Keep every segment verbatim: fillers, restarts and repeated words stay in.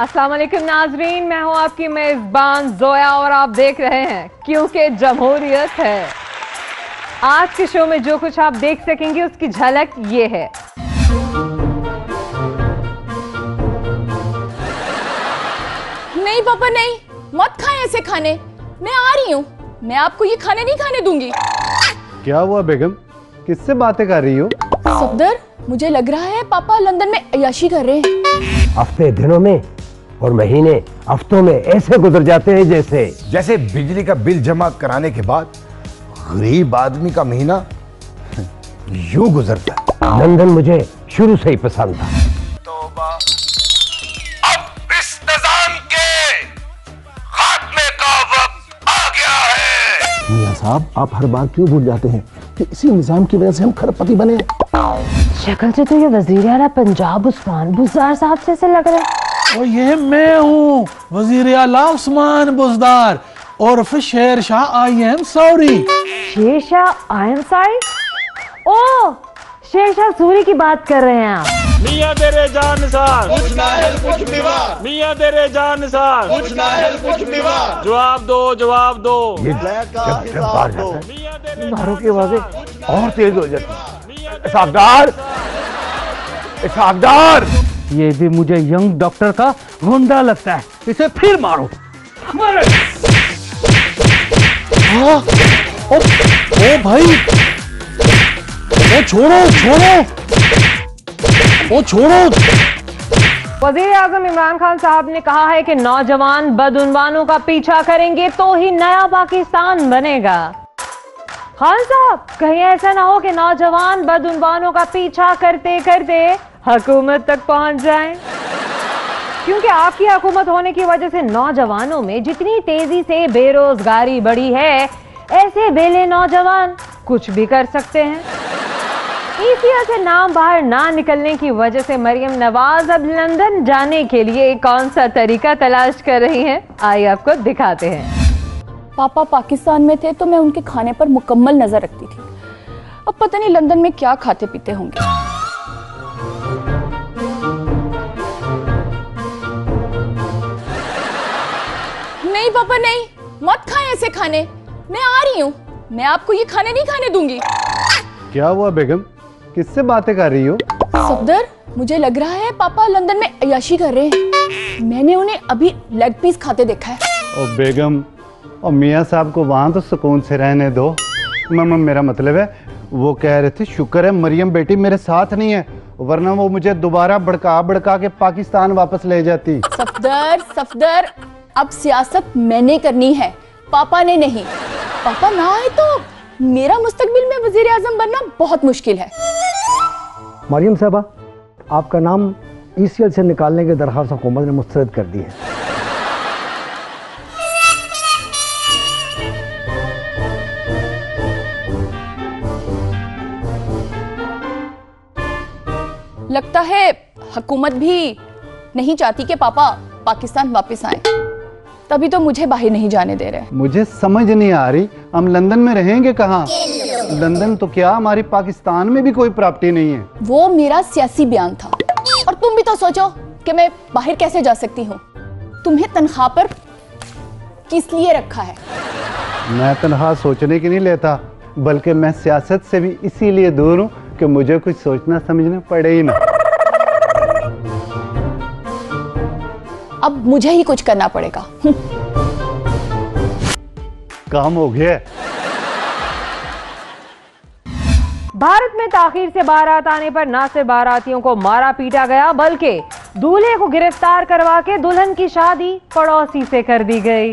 अस्सलाम वालेकुम नाजरीन, मैं हूँ आपकी मेज़बान ज़ोया और आप देख रहे हैं क्योंकि जमहूरियत है। आज के शो में जो कुछ आप देख सकेंगे उसकी झलक ये है। नहीं पापा नहीं, मत खाएं ऐसे खाने, मैं आ रही हूँ, मैं आपको ये खाने नहीं खाने दूंगी। क्या हुआ बेगम, किससे बातें कर रही हो? सफदर, मुझे लग रहा है पापा लंदन में अय्याशी कर रहे हैं। हफ्ते दिनों में और महीने हफ्तों में ऐसे गुजर जाते हैं जैसे जैसे बिजली का बिल जमा कराने के बाद गरीब आदमी का महीना यूं गुजरता है। लंदन मुझे शुरू से ही पसंद था। तौबा, अब इस निजाम के खात्मे का वक्त आ गया है। मियां साहब, आप हर बार क्यों भूल जाते हैं कि इसी निजाम की वजह से हम खरपति बने। शक्ल से तो ये वजीर आला पंजाब उस्मान बुज़दार साहब से ऐसे लग रहा है। और ये मैं हूँ वजीर आला उस्मान बुज़दार और फिर शेर Shah I am sorry. Sher Shah I am sorry? Oh, Sher Shah Suri की बात कर रहे हैं आप। मियां तेरे जान सार कुछ नाहल कुछ निवार, मियां तेरे जान सार कुछ नाहल कुछ निवार, जवाब दो जवाब दो। ये बाहर जाता है, बाहरों की आवाजें और तेज हो जाती है। इसहाबदार, इसहाबदार, ये भी मुझे यंग डॉक्टर का गुंडा लगता है, इसे फिर मारो। ओ, ओ, ओ भाई, ओ छोड़ो छोड़ो, ओ छोड़ो। वजीर आजम इमरान खान साहब ने कहा है कि नौजवान बदउनवानों का पीछा करेंगे तो ही नया पाकिस्तान बनेगा। खान साहब, कहीं ऐसा ना हो कि नौजवान बदउनवानों का पीछा करते करते हुकूमत तक पहुंच जाएं, क्योंकि आपकी हुकूमत होने की वजह से नौजवानों में जितनी तेजी से बेरोजगारी बढ़ी है, ऐसे बेले नौजवान कुछ भी कर सकते हैं। ई सी एल से नाम बाहर ना निकलने की वजह से मरियम नवाज अब लंदन जाने के लिए कौन सा तरीका तलाश कर रही हैं, आइए आपको दिखाते हैं। पापा पाकिस्तान में थे तो मैं उनके खाने पर मुकम्मल नजर रखती थी, अब पता नहीं लंदन में क्या खाते पीते होंगे। नहीं पापा नहीं, मत खाएं ऐसे खाने, मैं आ रही हूँ, मैं आपको ये खाने नहीं खाने दूंगी। क्या हुआ बेगम, किससे बातें कर रही हो? सफदर, मुझे लग रहा है पापा लंदन में अय्याशी कर रहे हैं, मैंने उन्हें अभी लेग पीस खाते देखा है। और बेगम और मियाँ साहब को वहाँ तो सुकून से रहने दो। मम्मा, मेरा मतलब है वो कह रहे थे शुक्र है मरियम बेटी मेरे साथ नहीं है, वरना वो मुझे दोबारा भड़का भड़का के पाकिस्तान वापस ले जाती। सफदर, सफदर, अब सियासत मैंने करनी है, पापा ने नहीं। पापा ना आए तो मेरा मुस्तकबिल में वजीर आजम बनना बहुत मुश्किल है। मरियम साहबा, आपका नाम ई सी एल से निकालने की दरख्वास्त हुकूमत ने मुस्तरद कर दी है। लगता है हुकूमत भी नहीं चाहती कि पापा पाकिस्तान वापस आए, तभी तो मुझे बाहर नहीं जाने दे रहे। मुझे समझ नहीं आ रही, हम लंदन में रहेंगे कहाँ? लंदन तो क्या, हमारी पाकिस्तान में भी कोई प्रॉपर्टी नहीं है। वो मेरा सियासी बयान था, और तुम भी तो सोचो कि मैं बाहर कैसे जा सकती हूँ। तुम्हें तनख्वाह पर किस लिए रखा है? मैं तनख्वाह सोचने की नहीं लेता, बल्कि मैं सियासत से भी इसीलिए दूर हूँ कि मुझे कुछ सोचना समझना पड़े ही ना। अब मुझे ही कुछ करना पड़ेगा। काम हो गया। भारत में ताखीर से बारात आने पर ना सिर्फ बारातियों को मारा पीटा गया, बल्कि दूल्हे को गिरफ्तार करवा के दुल्हन की शादी पड़ोसी से कर दी गई।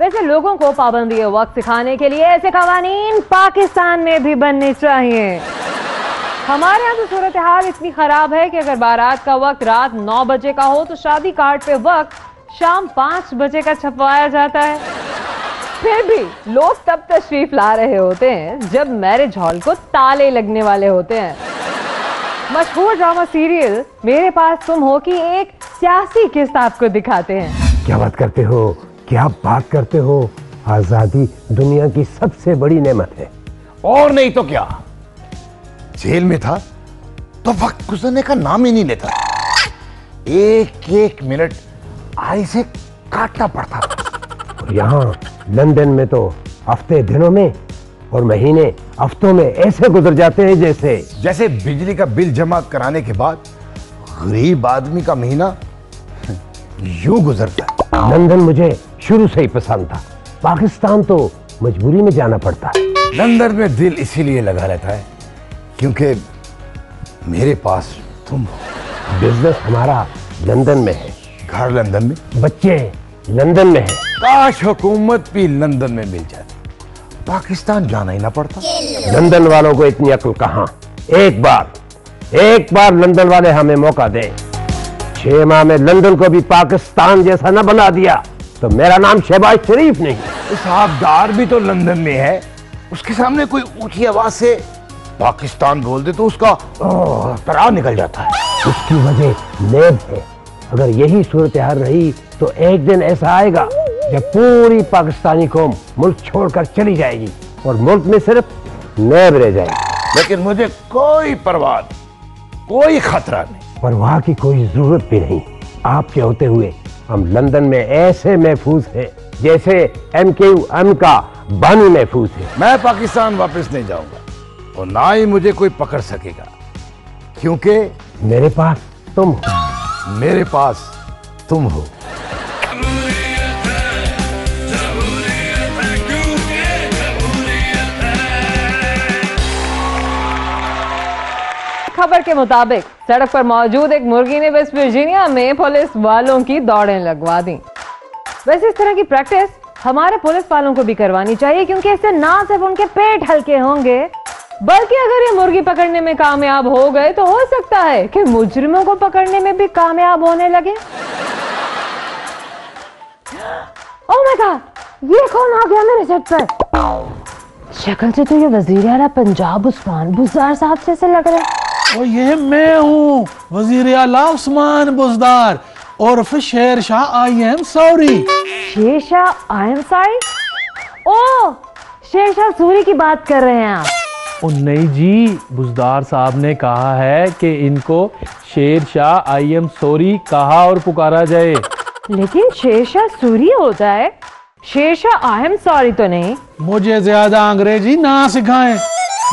वैसे लोगों को पाबंदी वक्त सिखाने के लिए ऐसे कवानीन पाकिस्तान में भी बनने चाहिए। हमारे यहाँ तो सूरत हाल इतनी ख़राब है कि अगर बारात का वक्त रात नौ बजे का हो तो शादी कार्ड पे वक्त शाम पाँच बजे का छपवाया जाता है। फिर भी लोग तब तशरीफ ला रहे होते हैं जब मैरिज हॉल को ताले लगने वाले होते हैं। मशहूर ड्रामा सीरियल मेरे पास तुम हो की एक सियासी किस्त आपको दिखाते हैं। क्या बात करते हो, क्या बात करते हो, आज़ादी दुनिया की सबसे बड़ी नेमत है। और नहीं तो क्या, जेल में था तो वक्त गुजरने का नाम ही नहीं लेता। एक एक मिनट आई से काटना पड़ता था। यहाँ लंदन में तो हफ्ते दिनों में और महीने हफ्तों में ऐसे गुजर जाते हैं जैसे जैसे बिजली का बिल जमा कराने के बाद गरीब आदमी का महीना यूं गुजरता है। लंदन मुझे शुरू से ही पसंद था, पाकिस्तान तो मजबूरी में जाना पड़ता है। लंदन में दिल इसीलिए लगा रहता है क्योंकि मेरे पास तुम हो। बिजनेस हमारा लंदन में है, घर लंदन में, बच्चे लंदन में है। काश हुकूमत भी लंदन में मिल जाती, पाकिस्तान जाना ही ना पड़ता। लंदन वालों को इतनी अक्ल कहाँ, एक बार एक बार लंदन वाले हमें मौका दें। छह माह में लंदन को भी पाकिस्तान जैसा ना बना दिया तो मेरा नाम शहबाज शरीफ नहीं। साहबदार भी तो लंदन में है, उसके सामने कोई ऊंची आवाज से पाकिस्तान बोल दे तो उसका तनाव निकल जाता है। उसकी वजह नेब है। अगर यही सूरत हाल रही तो एक दिन ऐसा आएगा जब पूरी पाकिस्तानी कौम मुल्क छोड़कर चली जाएगी और मुल्क में सिर्फ नेब रह जाएगी। लेकिन मुझे कोई परवाह, कोई खतरा नहीं। परवाह की कोई जरूरत भी नहीं। आपके होते हुए हम लंदन में ऐसे महफूज हैं जैसे एम क्यू एम का बानी महफूज है। मैं पाकिस्तान वापस नहीं जाऊंगा और ना ही मुझे कोई पकड़ सकेगा क्योंकि मेरे पास तुम हो। मेरे पास तुम हो। खबर के मुताबिक सड़क पर मौजूद एक मुर्गी ने वेस्ट वर्जीनिया में पुलिस वालों की दौड़ें लगवा दी। वैसे इस तरह की प्रैक्टिस हमारे पुलिस वालों को भी करवानी चाहिए क्योंकि इससे ना सिर्फ उनके पेट हल्के होंगे बल्कि अगर ये मुर्गी पकड़ने में कामयाब हो गए तो हो सकता है कि मुजरिमों को पकड़ने में भी कामयाब होने लगे। ओह माय गॉड, ये कौन आ गया मेरे सेट पर? शक्ल से तो ये वजीर आला पंजाब उस्मान बुज़दार साहब से, से लग रहा है। और ये मैं हूँ वजीर आला उस्मान बुज़दार और फिर शेर Shah I am sorry. Sher Shah I am sorry? Oh, Sher Shah Suri की बात कर रहे हैं आप? ओ नहीं जी, बुज़दार साहब ने कहा है कि इनको शेर शाह आई एम सॉरी कहा और पुकारा जाए। लेकिन शेर शाह सूरी होता है, शेर शाह आई एम सॉरी तो नहीं? मुझे ज्यादा अंग्रेजी ना सिखाएं,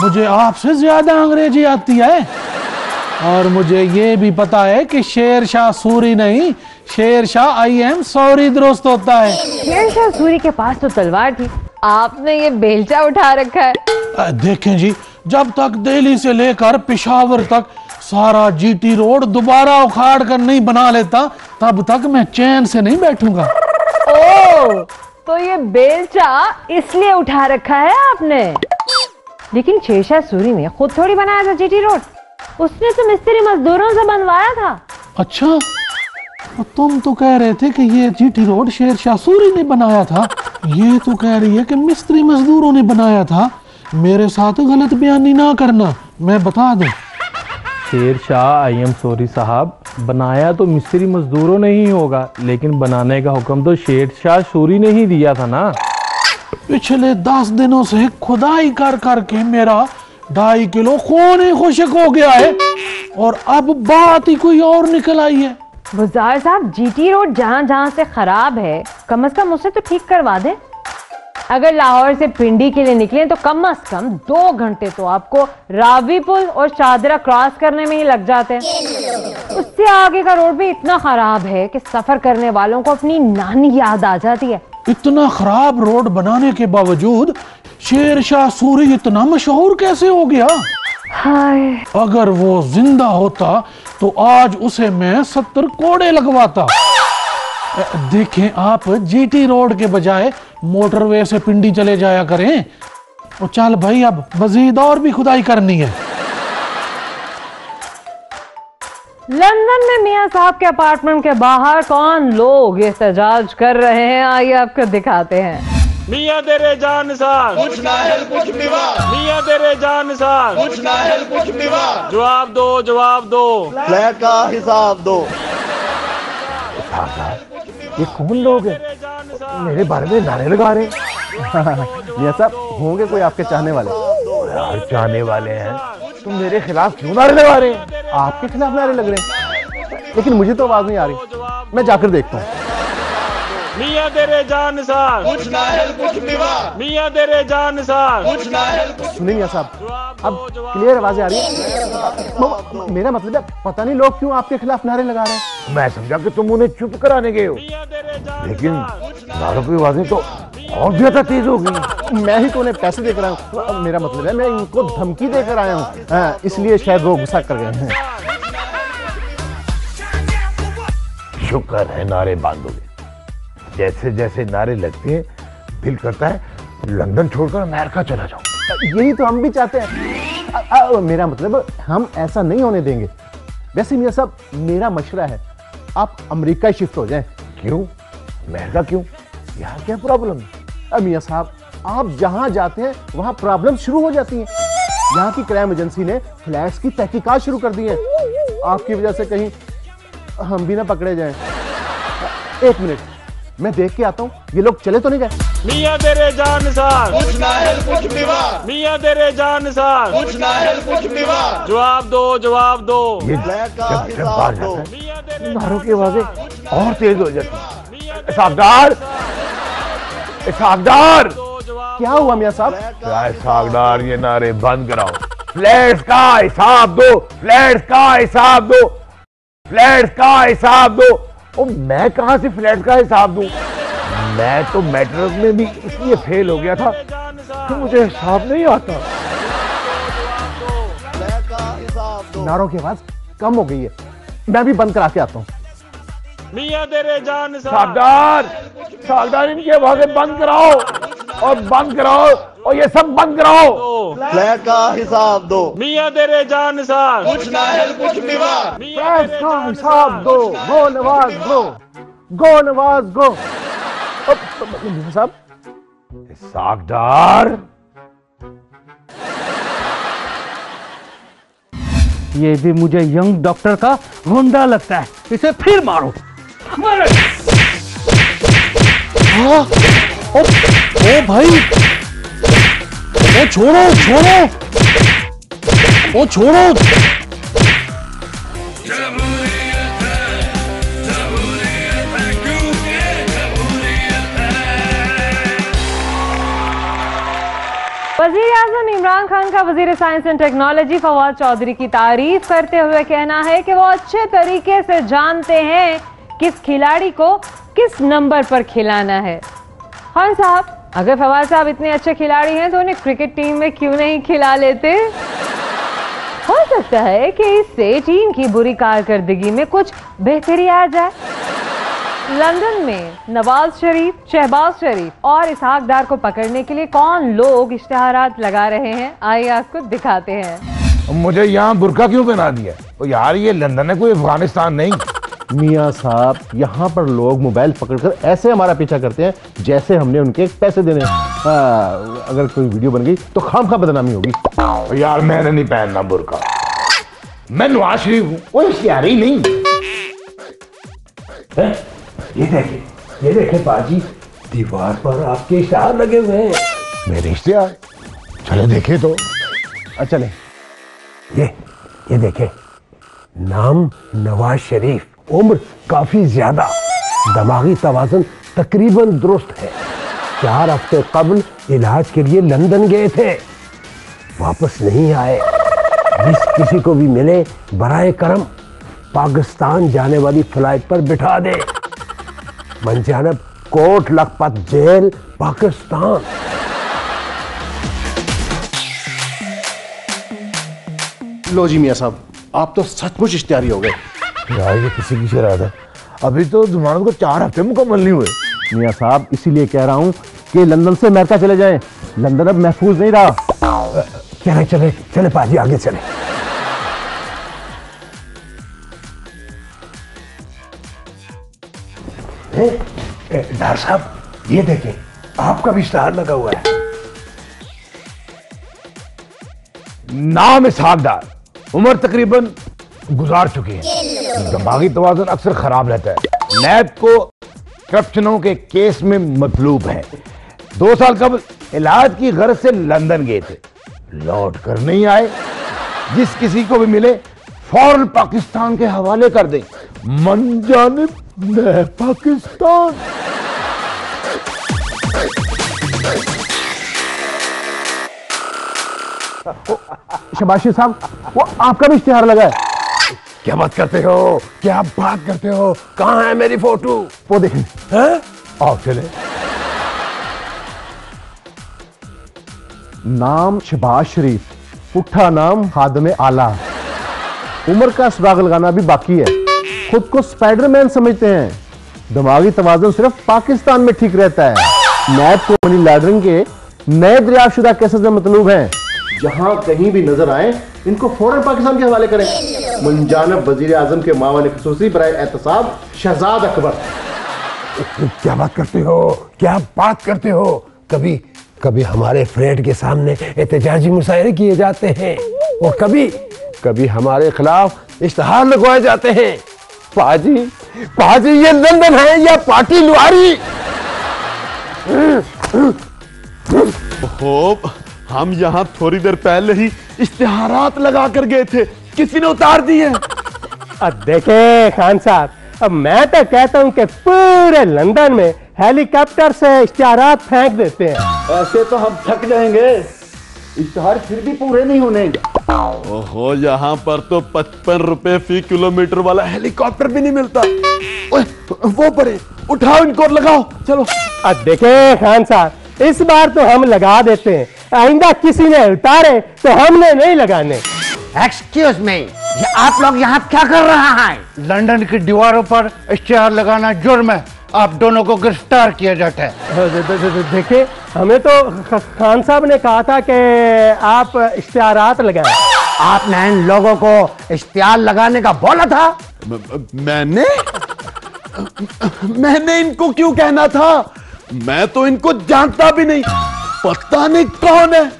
मुझे आपसे ज्यादा अंग्रेजी आती है और मुझे ये भी पता है कि शेर शाह सूरी नहीं, शेर शाह आई एम सॉरी दुरुस्त होता है। शेर शाह सूरी के पास तो तलवार थी, आपने ये बेलचा उठा रखा है। आ, देखें जी, जब तक दिल्ली से लेकर पेशावर तक सारा जीटी रोड दोबारा उखाड़ कर नहीं बना लेता तब तक मैं चैन से नहीं बैठूंगा। ओ, तो ये बेलचा इसलिए उठा रखा है आपने? लेकिन शेर शाह सूरी ने खुद थोड़ी बनाया था जीटी रोड, उसने तो मिस्त्री मजदूरों से बनवाया था। अच्छा, तुम तो कह रहे थे कि ये जीटी रोड शेर शाह सूरी ने बनाया था, ये तो कह रही है कि मिस्त्री मजदूरों ने बनाया था। मेरे साथ गलत बयानी ना करना, मैं बता दूं शेर शाह आई एम सॉरी साहब बनाया तो मिस्त्री मजदूरों ने ही होगा, लेकिन बनाने का हुक्म तो शेर शाह सूरी ने ही दिया था ना। पिछले दस दिनों से खुदाई कर करके मेरा ढाई किलो खून ही खुशक हो गया है और अब बात ही कोई और निकल आई है। बुज़दार साहब, जीटी रोड जहाँ जहाँ से खराब है कम से कम उसे तो ठीक करवा दे। अगर लाहौर से पिंडी के लिए निकले तो कम से कम दो घंटे तो आपको रावी पुल और शाहदरा क्रॉस करने में ही लग जाते हैं। उससे आगे का रोड भी इतना खराब है कि सफर करने वालों को अपनी नानी याद आ जाती है। इतना खराब रोड बनाने के बावजूद शेर शाह सूरी इतना मशहूर कैसे हो गया? हाय, अगर वो जिंदा होता तो आज उसे मैं सत्तर कोड़े लगवाता। देखें आप, जीटी रोड के बजाय मोटरवे से पिंडी चले जाया करें। और चल भाई, अब मजीद और भी खुदाई करनी है। लंदन में मियां साहब के अपार्टमेंट के बाहर कौन लोग एहतजाज कर रहे हैं, आइए आपको दिखाते हैं। मियां तेरे जान साथ कुछ नाहल कुछ निवा, मियां तेरे जान साथ कुछ नाहल कुछ निवा, जवाब दो जवाब दो, फ्लैट का हिसाब दो। ये कौन लोग हैं मेरे बारे में नारे लगा रहे? मियां साहब, होंगे कोई आपके चाहने वाले। चाहने वाले हैं? तुम मेरे खिलाफ क्यों नारे लगा रहे हैं? आपके खिलाफ नारे लग रहे हैं। लेकिन मुझे तो आवाज नहीं आ रही, मैं जाकर देखता हूँ। मियाँ तेरे जान निसार कुछ नाहल कुछ मिवा, मियाँ तेरे जान निसार कुछ नाहल कुछ। सुनिए मियाँ साहब, अब क्लियर आवाजें आ रही है। मेरा मतलब है पता नहीं लोग क्यों आपके खिलाफ नारे लगा रहे हैं। मैं समझा कि तुम उन्हें चुप कराने गए हो, लेकिन नारों की आवाजें तो और ज्यादा तेज हो गई। मैं ही तो उन्हें पैसे देकर आया हूँ, मेरा मतलब है मैं इनको धमकी देकर आया हूँ, इसलिए शायद वो गुस्सा कर गए हैं। शुक्र है नारे बांधोगे। जैसे जैसे नारे लगते हैं दिल करता है लंदन छोड़कर अमेरिका चला जाऊं। यही तो हम भी चाहते हैं। आ, आ, मेरा मतलब हम ऐसा नहीं होने देंगे। वैसे मियां साहब मेरा मशवरा है आप अमेरिका शिफ्ट हो जाएं। क्यों अमेरिका? क्यों, यहाँ क्या प्रॉब्लम है? मियां साहब आप जहाँ जाते हैं वहाँ प्रॉब्लम शुरू हो जाती है। यहाँ की क्राइम एजेंसी ने फ्लैट्स की तहकीकात शुरू कर दी है, आपकी वजह से कहीं हम भी ना पकड़े जाएं। एक मिनट मैं देख के आता हूँ ये लोग चले तो नहीं गए। मियाँ तेरे जान निसार कुछ नाहल कुछ मिवा, मियाँ तेरे जान निसार कुछ नाहल कुछ मिवा। जवाब दो, जवाब दो। ये नारों की आवाजें और तेज हो जाती हैं। इसहाकदार, इसहाकदार क्या हुआ मियाँ साहब? इसहाकदार ये नारे बंद कराओ। फ्लैट्स का हिसाब दो, फ्लैट्स का हिसाब दो, फ्लैट्स का हिसाब दो। ओ, मैं कहां से फ्लैट का हिसाब दूं? मैं तो मैट्रिक में भी इसलिए फेल हो गया था कि मुझे हिसाब नहीं आता। नारों की आवाज कम हो गई है, मैं भी बंद करा के आता हूँ। मियाँ तेरे जान निसार साहबदार, साहबदार इनकी आवाजें बंद कराओ और बंद कराओ और ये सब बंद कराओ। फ्लैट का हिसाब दो। मियाँ तेरे जान निसार कुछ नाहल कुछ मिवा, फ्लैट का हिसाब दो। गो नवाज गो, गो नवाज गो। मियाँ साहब साहबदार ये भी मुझे यंग डॉक्टर का गुंडा लगता है, इसे फिर मारो। हाँ, ओ, ओ भाई, ओ छोड़ो छोड़ो, ओ छोड़ो। वज़ीर आज़म इमरान खान का वज़ीर science and technology Fawad Chaudhry की तारीफ करते हुए कहना है कि वो अच्छे तरीके से जानते हैं किस खिलाड़ी को किस नंबर पर खिलाना है। खान साहब अगर फवाद साहब इतने अच्छे खिलाड़ी हैं तो उन्हें क्रिकेट टीम में क्यों नहीं खिला लेते? हो सकता है कि इससे टीम की बुरी कारकर्दगी में कुछ बेहतरी आ जाए। लंदन में नवाज शरीफ, शहबाज शरीफ और इसहाकदार को पकड़ने के लिए कौन लोग इश्तेहारात लगा रहे हैं, आइए आपको दिखाते हैं। मुझे यहाँ बुर्का क्यों पहना दिया? तो यार ये लंदन है कोई अफगानिस्तान नहीं। मियाँ साहब यहाँ पर लोग मोबाइल पकड़कर ऐसे हमारा पीछा करते हैं जैसे हमने उनके पैसे देने। हाँ, अगर कोई वीडियो बन गई तो खामखा बदनामी होगी। यार मैंने नहीं पहनना बुर्का, मैं नवाज शरीफ हूँ, कोई इश्तेहारी नहीं है? ये देखे, ये देखे बाजी, दीवार पर आपके इश्तेहार लगे हुए हैं। मेरे इश्तेहार? चलो देखे तो। अच्छा ले, ये ये देखे, नाम नवाज शरीफ, उम्र काफी ज्यादा, दिमागी तवाज़ुन तकरीबन दुरुस्त है। चार हफ्ते कबल इलाज के लिए लंदन गए थे, वापस नहीं आए। जिस किसी को भी मिले बराए करम पाकिस्तान जाने वाली फ्लाइट पर बिठा दे। मंजानब कोट लखपत जेल पाकिस्तान। लो जी मियाँ साहब आप तो सचमुच इश्तिहारी हो गए। यार ये किसी की शरारत है, अभी तो जुमानत को चार हफ्ते मुकम्मल नहीं हुए। मियाँ साहब इसीलिए कह रहा हूँ कि लंदन से अमेरिका चले जाएं, लंदन अब महफूज नहीं रहा। चले चले चले पाजी आगे चले। डॉक्टर साहब ये देखें आपका भी इश्तेहार लगा हुआ है, नाम इसहाकदार, उम्र तकरीबन गुजार चुकी है, दिमागी तवाज़ुन अक्सर खराब रहता है, नैब को करप्शनों के केस में मतलूब है। दो साल कबल इलाज की गर्ज से लंदन गए थे, लौट कर नहीं आए। जिस किसी को भी मिले फौरन पाकिस्तान के हवाले कर दें, मनजानिब मैं पाकिस्तान। शबाशी साहब, वो आपका भी इश्तिहार लगा है। क्या बात करते हो, क्या बात करते हो, कहाँ है मेरी फोटो? वो देखें। हैं? आओ चले। नाम शहबाज शरीफ, उठा नाम खादमे आला। उम्र का सुराग लगाना भी बाकी है। खुद को स्पाइडरमैन समझते हैं। दिमागी तवाज़ुन सिर्फ पाकिस्तान में ठीक रहता है। नैब को मनी लॉन्ड्रिंग के नए दरियाफ्तशुदा केसेस में मतलूब हैं। जहां कहीं भी नजर आए इनको फौरन पाकिस्तान के हवाले करें। मुंजानब वजीर आजम के मावन खसूसी बराए एहतसाब शहजाद अकबर। क्या बात करते हो, क्या बात करते हो। कभी कभी हमारे फ्रेट के सामने एहतजाजी मुशायरे किए जाते हैं और कभी कभी हमारे खिलाफ इश्तहार लगवाए जाते हैं। पाजी पाजी ये लंदन है या पार्टी लुआरी। हम यहाँ थोड़ी देर पहले ही इश्तिहारात लगा कर गए थे, किसी ने उतार दिए। अब देखे खान साहब, अब मैं तो कहता हूँ कि पूरे लंदन में हेलीकॉप्टर से इश्तिहारात फेंक देते हैं। ऐसे तो हम थक जाएंगे, इश्तिहार फिर भी पूरे नहीं होने। ओहो, यहाँ पर तो पचपन रुपए फी किलोमीटर वाला हेलीकॉप्टर भी नहीं मिलता। वो परे उठाओ इनको और लगाओ, चलो। अब देखे खान साहब, इस बार तो हम लगा देते हैं, आइंदा किसी ने उतारे तो हमने नहीं लगाने। एक्सक्यूज मी, आप लोग यहाँ क्या कर रहा है? लंदन की दीवारों पर इश्तिहार लगाना जुर्म है, आप दोनों को गिरफ्तार किया जाता है। दे, दे, दे, दे, देखे, हमें तो खान साहब ने कहा था कि आप इश्तिहारात लगाएं। आपने इन लोगों को इश्तिहार लगाने का बोला था। म, मैंने मैंने इनको क्यों कहना था? मैं तो इनको जानता भी नहीं, पता नहीं कौन है।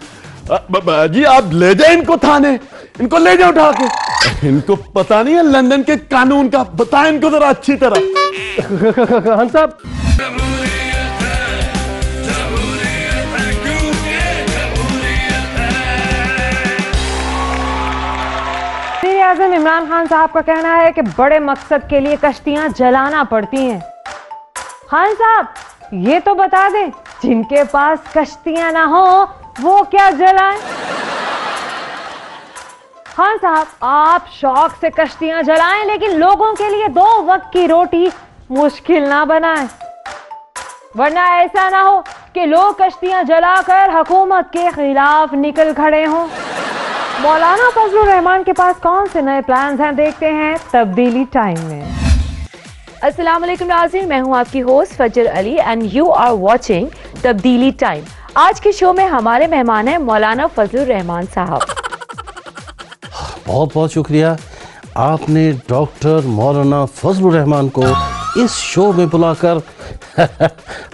जी आप ले जाए इनको थाने, इनको ले जाओ उठा के। इनको पता नहीं है लंदन के कानून का, बताएं इनको जरा अच्छी तरह। खान साहब, वज़ीर आज़म इमरान खान साहब का कहना है कि बड़े मकसद के लिए कश्तियां जलाना पड़ती हैं। खान साहब ये तो बता दें, जिनके पास कश्तियां ना हो वो क्या जलाएं? खान साहब आप शौक से कश्तियां जलाएं, लेकिन लोगों के लिए दो वक्त की रोटी मुश्किल ना बनाएं, वरना ऐसा ना हो कि लोग कश्तियां जलाकर हुकूमत के खिलाफ निकल खड़े हों। मौलाना फजलुर रहमान के पास कौन से नए प्लान्स हैं, देखते हैं तब्दीली टाइम में। अस्सलाम वालेकुम नाज़रीन, मैं हूं आपकी host Fajar Ali and you are watching Tabdeeli time. आज के शो में हमारे मेहमान हैं मौलाना फजलुर रहमान साहब। बहुत बहुत शुक्रिया, आपने डॉक्टर मौलाना फजलुर रहमान को इस शो में बुलाकर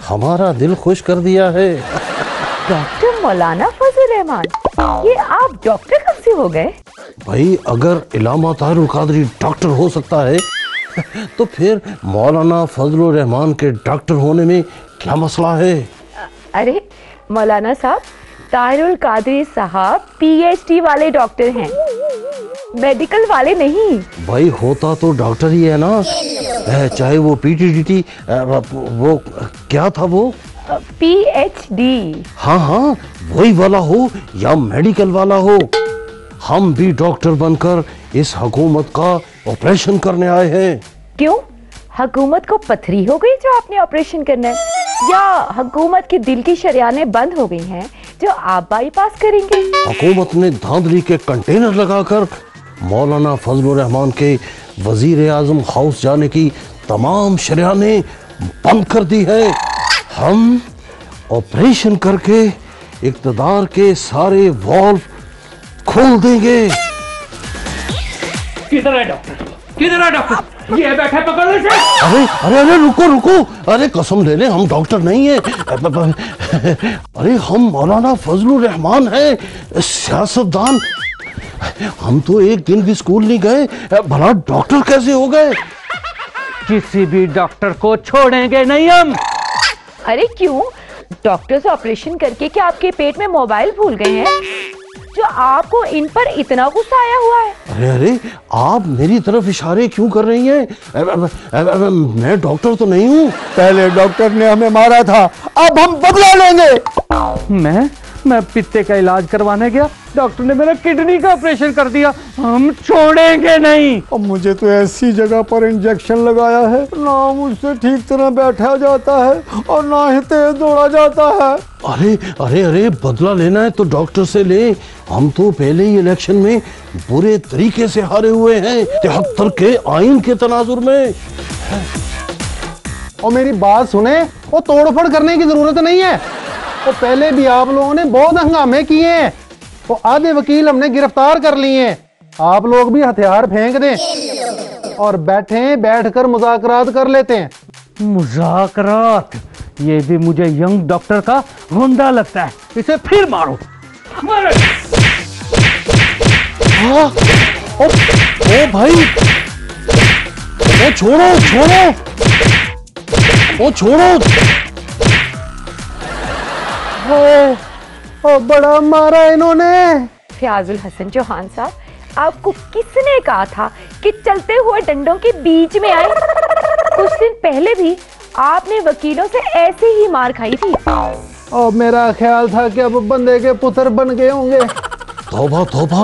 हमारा दिल खुश कर दिया है। डॉक्टर मौलाना फजलुर रहमान, ये आप डॉक्टर कब से हो गए? भाई अगर इलामा ताहिरुल कादरी डॉक्टर हो सकता है तो फिर मौलाना फजलुर रहमान के डॉक्टर होने में क्या मसला है? अरे मौलाना साहब, ताहिरुल कादरी साहब पीएचडी वाले डॉक्टर हैं, मेडिकल वाले नहीं। भाई होता तो डॉक्टर ही है ना, चाहे वो पीटीडीटी, वो क्या था वो पीएचडी, हाँ हाँ वही वाला हो या मेडिकल वाला हो, हम भी डॉक्टर बनकर इस हुकूमत का ऑपरेशन करने आए हैं। क्यों, हुकूमत को पथरी हो गई जो आपने ऑपरेशन करना है, या हुकूमत के दिल की शरियाने बंद हो गई हैं जो आप बाईपास करेंगे? हुकूमत ने धांधली के कंटेनर लगाकर मौलाना फजलुर रहमान के वजीर आजम हाउस जाने की तमाम शरियाने बंद कर दी है। हम ऑपरेशन करके इक़्तिदार के सारे वॉल्व खोल देंगे। किधर है डॉक्टर, किधर है डॉक्टर? ये बैठा है, पकड़ ले। अरे अरे अरे रुको रुको, अरे कसम ले ले हम डॉक्टर नहीं है, अरे हम मौलाना फजलुर रहमान हैं, सियासतदान। हम तो एक दिन भी स्कूल नहीं गए, भला डॉक्टर कैसे हो गए? किसी भी डॉक्टर को छोड़ेंगे नहीं हम। अरे क्यों, डॉक्टर से ऑपरेशन करके क्या आपके पेट में मोबाइल भूल गए हैं? जो आपको इन पर इतना गुस्सा आया हुआ है। अरे अरे आप मेरी तरफ इशारे क्यों कर रही हैं? मैं डॉक्टर तो नहीं हूँ। पहले डॉक्टर ने हमें मारा था, अब हम बदला लेंगे। मैं मैं पित्ते का इलाज करवाने गया, डॉक्टर ने मेरा किडनी का ऑपरेशन कर दिया। हम छोड़ेंगे नहीं। अब मुझे तो ऐसी जगह पर इंजेक्शन लगाया है, ना मुझसे ठीक तरह बैठा जाता है और ना ही तेज दौड़ा जाता है। अरे अरे अरे बदला लेना है तो डॉक्टर से ले। हम तो पहले ही इलेक्शन में बुरे तरीके से हारे हुए हैं, तिहत्तर के आइन के तनाजुर में। और मेरी बात सुने, वो तोड़फोड़ करने की जरूरत नहीं है। तो पहले भी आप लोगों ने बहुत हंगामे किए हैं, तो आधे वकील हमने गिरफ्तार कर लिए हैं। आप लोग भी हथियार फेंक दें और बैठे बैठकर मुज़ाकरात कर लेते हैं। मुज़ाकरात, ये भी मुझे यंग डॉक्टर का गुंडा लगता है। इसे फिर मारो। हाँ, ओ, ओ भाई, ओ छोड़ो छोड़ो, ओ छोड़ो। ओ बड़ा मारा इन्होंने। फयाजुल हसन चौहान साहब, आपको किसने कहा था कि चलते हुए डंडों के बीच में आए? कुछ दिन पहले भी आपने वकीलों से ऐसे ही मार खाई थी। और मेरा ख्याल था कि अब बंदे के पुत्र बन गए होंगे। तौबा तौबा,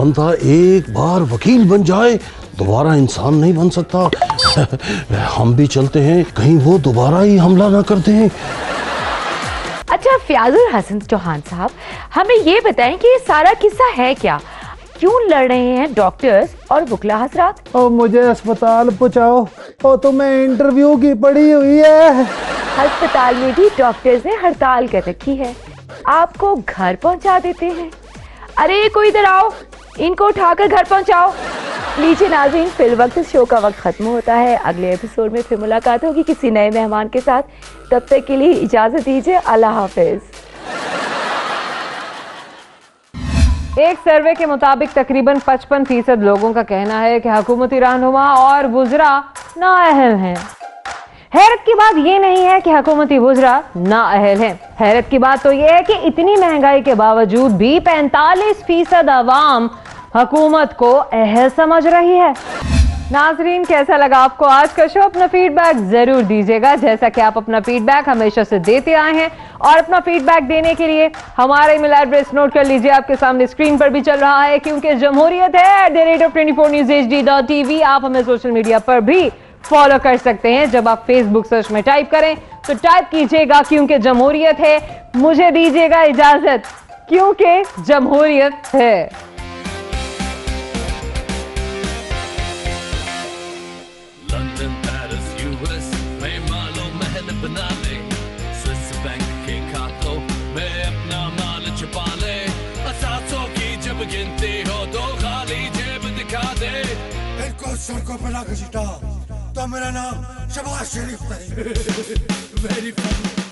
बंदा एक बार वकील बन जाए दोबारा इंसान नहीं बन सकता। हम भी चलते हैं, कहीं वो दोबारा ही हमला ना करते हैं। अच्छा फयाजुल हसन चौहान साहब, हमें ये बताएं कि ये सारा किस्सा है क्या? क्यों लड़ रहे हैं डॉक्टर्स और बुकला हजरात? ओ मुझे अस्पताल पहुँचाओ, ओ तो मैं इंटरव्यू की पड़ी हुई है। अस्पताल में भी डॉक्टर्स ने हड़ताल कर रखी है, आपको घर पहुंचा देते हैं। अरे कोई इधर आओ, इनको उठाकर घर पहुंचाओ। लीजिए नाज़रीन, फिल वक्त शो का वक्त ख़त्म होता है। अगले एपिसोड में फिर मुलाकात होगी किसी नए मेहमान के साथ। तब तक के लिए इजाज़त दीजिए, अल्लाह हाफिज़। एक सर्वे के मुताबिक तकरीबन पचपन फीसद लोगों का कहना है कि हुकूमती रहनुमा और वुज़रा नाअहल हैं। हैरत की बात ये नहीं है कि हुकूमती वुज़रा नाअहल हैं। हैरत की बात तो ये है कि इतनी महंगाई के बावजूद भी पैंतालीस फीसद आवाम हुकूमत को अहल समझ रही है। नाजरीन, कैसा लगा आपको आज का शो? अपना फीडबैक जरूर दीजिएगा, जैसा कि आप अपना फीडबैक हमेशा से देते आए हैं। और अपना फीडबैक देने के लिए हमारा ईमेल एड्रेस नोट कर लीजिए, आपके सामने स्क्रीन पर भी चल रहा है, क्योंकि जमहूरियत है at the rate of twenty four news H D dot T V. आप हमें सोशल मीडिया पर भी फॉलो कर सकते हैं। जब आप फेसबुक सर्च में टाइप करें तो टाइप कीजिएगा क्योंकि जमहूरियत है। मुझे दीजिएगा इजाजत, क्योंकि जमहूरियत है। सड़कों पर ना घसीटा तो मेरा नाम शहबाज शरीफ है। Very funny.